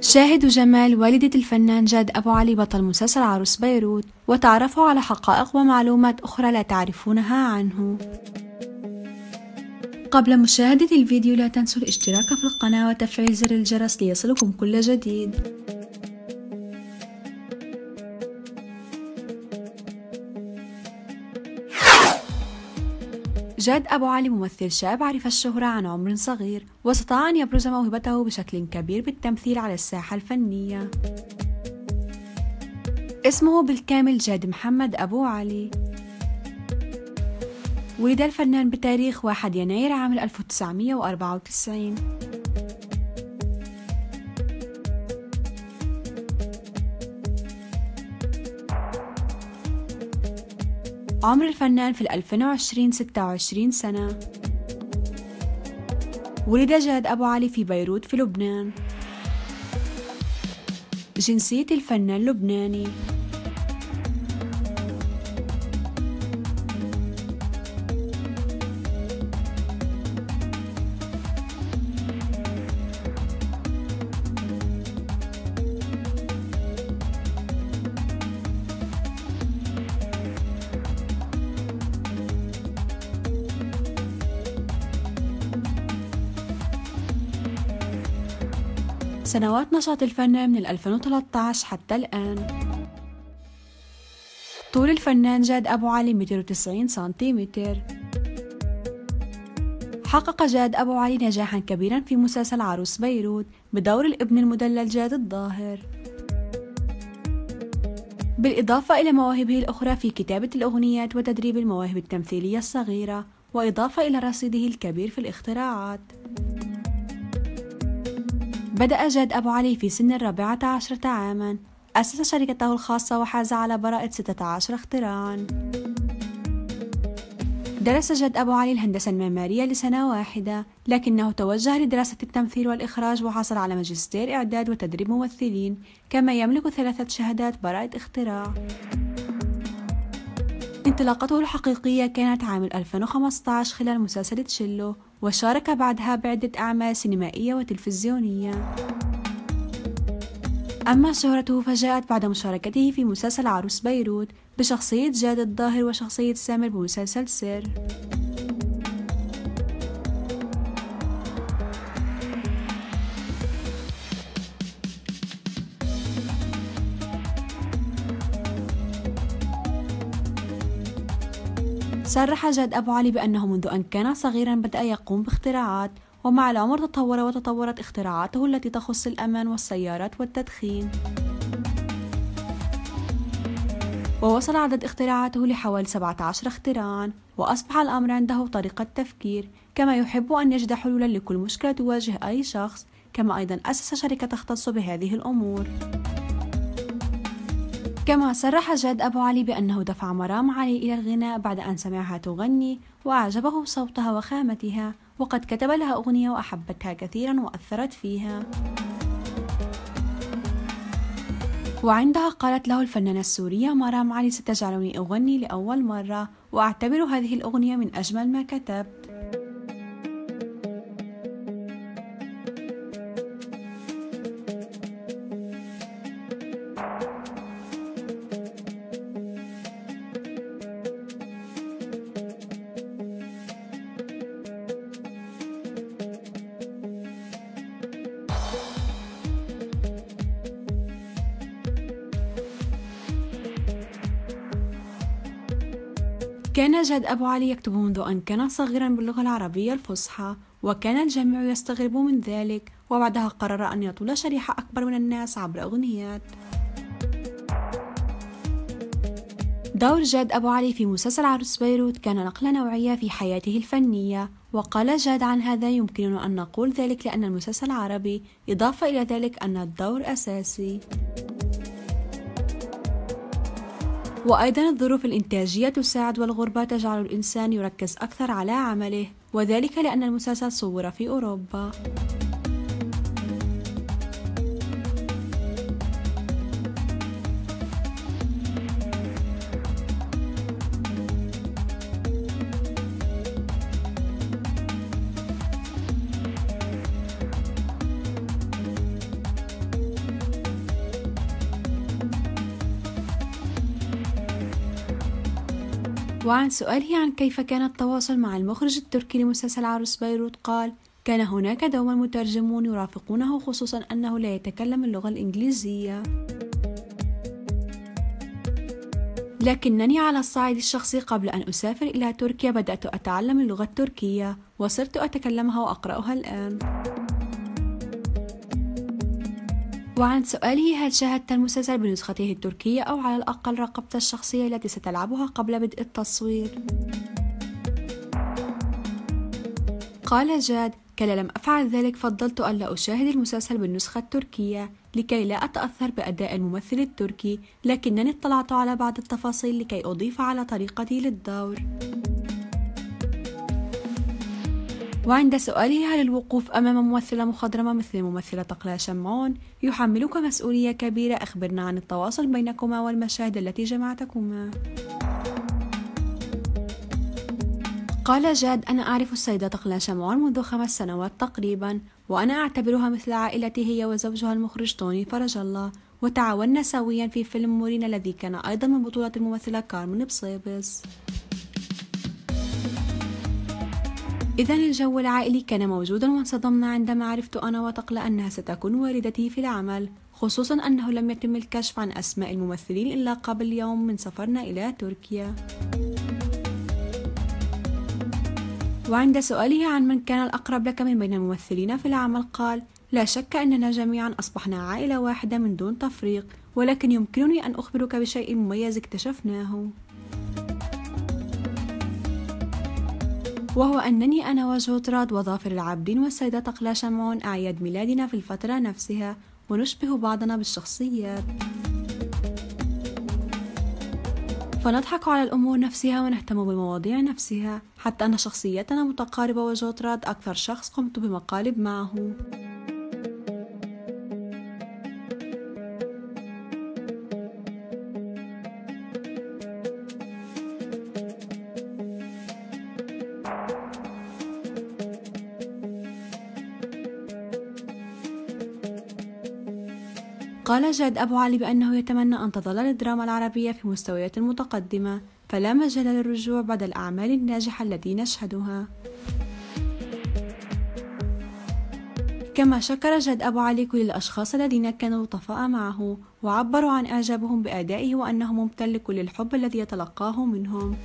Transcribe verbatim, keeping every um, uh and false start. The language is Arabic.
شاهد جمال والدة الفنان جاد أبو علي بطل مسلسل عروس بيروت وتعرفوا على حقائق ومعلومات أخرى لا تعرفونها عنه. قبل مشاهدة الفيديو لا تنسوا الاشتراك في القناة وتفعيل زر الجرس ليصلكم كل جديد. جاد أبو علي ممثل شاب عرف الشهرة عن عمر صغير واستطاع أن يبرز موهبته بشكل كبير بالتمثيل على الساحة الفنية. اسمه بالكامل جاد محمد أبو علي. ولد الفنان بتاريخ واحد يناير عام ألف وتسعمئة وأربعة وتسعين. عمر الفنان في ألفين وعشرين ستة وعشرين سنة. ولد جاد أبو علي في بيروت في لبنان. جنسية الفنان لبناني. سنوات نشاط الفنان من ألفين وثلاثة عشر حتى الآن. طول الفنان جاد أبو علي مئتين وتسعين سنتيمتر. حقق جاد أبو علي نجاحا كبيرا في مسلسل عروس بيروت بدور الابن المدلل جاد الظاهر، بالإضافة إلى مواهبه الأخرى في كتابة الأغنيات وتدريب المواهب التمثيلية الصغيرة، وإضافة إلى رصيده الكبير في الاختراعات. بدأ جاد أبو علي في سن الرابعة عشرة عاماً، أسس شركته الخاصة وحاز على براءة ستة عشر اختراعاً. درس جاد أبو علي الهندسة المعمارية لسنة واحدة، لكنه توجه لدراسة التمثيل والإخراج وحصل على ماجستير إعداد وتدريب ممثلين، كما يملك ثلاثة شهادات براءة اختراع. انطلاقته الحقيقية كانت عام ألفين وخمسة عشر خلال مسلسل تشيلو، وشارك بعدها بعدة أعمال سينمائية وتلفزيونية. أما شهرته فجاءت بعد مشاركته في مسلسل عروس بيروت بشخصية جاد الظاهر وشخصية سامر بمسلسل سر. صرح جاد أبو علي بأنه منذ أن كان صغيرا بدأ يقوم باختراعات، ومع العمر تطور وتطورت اختراعاته التي تخص الأمان والسيارات والتدخين، ووصل عدد اختراعاته لحوالي سبعة عشر اختراعا، وأصبح الأمر عنده طريقة تفكير، كما يحب أن يجد حلولا لكل مشكلة تواجه أي شخص، كما أيضا أسس شركة تختص بهذه الأمور. كما صرح جاد أبو علي بأنه دفع مرام علي إلى الغناء بعد أن سمعها تغني وأعجبه صوتها وخامتها، وقد كتب لها أغنية وأحبتها كثيرا وأثرت فيها، وعندها قالت له الفنانة السورية مرام علي: ستجعلني أغني لأول مرة، وأعتبر هذه الأغنية من أجمل ما كتبت. كان جاد أبو علي يكتب منذ أن كان صغيرا باللغة العربية الفصحى، وكان الجميع يستغرب من ذلك، وبعدها قرر أن يطل شريحة أكبر من الناس عبر أغنيات. دور جاد أبو علي في مسلسل عروس بيروت كان نقلة نوعية في حياته الفنية، وقال جاد عن هذا: يمكننا أن نقول ذلك لأن المسلسل عربي، إضافة إلى ذلك أن الدور أساسي. وأيضا الظروف الإنتاجية تساعد، والغربة تجعل الإنسان يركز أكثر على عمله، وذلك لأن المسلسل صور في أوروبا. وعن سؤاله عن كيف كان التواصل مع المخرج التركي لمسلسل عروس بيروت قال: كان هناك دوما مترجمون يرافقونه، خصوصا أنه لا يتكلم اللغة الإنجليزية. لكنني على الصعيد الشخصي قبل أن أسافر إلى تركيا بدأت أتعلم اللغة التركية وصرت أتكلمها وأقرأها الآن. وعن سؤاله: هل شاهدت المسلسل بنسخته التركية أو على الأقل راقبت الشخصية التي ستلعبها قبل بدء التصوير؟ قال جاد: كلا لم أفعل ذلك، فضلت ألا أشاهد المسلسل بالنسخة التركية لكي لا أتأثر بأداء الممثل التركي، لكنني اطلعت على بعض التفاصيل لكي أضيف على طريقتي للدور. وعند سؤاله: هل الوقوف أمام ممثلة مخضرمة مثل ممثلة تقلا شمعون يحملك مسؤولية كبيرة؟ أخبرنا عن التواصل بينكما والمشاهد التي جمعتكما. قال جاد: أنا أعرف السيدة تقلا شمعون منذ خمس سنوات تقريبا، وأنا أعتبرها مثل عائلتي، هي وزوجها المخرج طوني فرج الله، وتعاوننا سويا في فيلم مورين الذي كان أيضا من بطولة الممثلة كارمن بصيبس. إذا الجو العائلي كان موجودا، وانصدمنا عندما عرفت أنا وتقلا أنها ستكون والدتي في العمل، خصوصا أنه لم يتم الكشف عن أسماء الممثلين إلا قبل يوم من سفرنا إلى تركيا. وعند سؤاله عن من كان الأقرب لك من بين الممثلين في العمل قال: لا شك أننا جميعا أصبحنا عائلة واحدة من دون تفريق، ولكن يمكنني أن أخبرك بشيء مميز اكتشفناه، وهو أنني أنا وجهتراد وظافر العابدين والسيدة تقلا شمعون أعياد ميلادنا في الفترة نفسها، ونشبه بعضنا بالشخصيات، فنضحك على الأمور نفسها ونهتم بالمواضيع نفسها، حتى أن شخصيتنا متقاربة وجهتراد أكثر شخص قمت بمقالب معه. قال جاد أبو علي بأنه يتمنى أن تظل الدراما العربية في مستويات متقدمة، فلا مجال للرجوع بعد الأعمال الناجحة التي نشهدها. كما شكر جاد أبو علي كل الأشخاص الذين كانوا لطفاء معه، وعبروا عن إعجابهم بأدائه وأنه ممتن لكل الحب الذي يتلقاه منهم.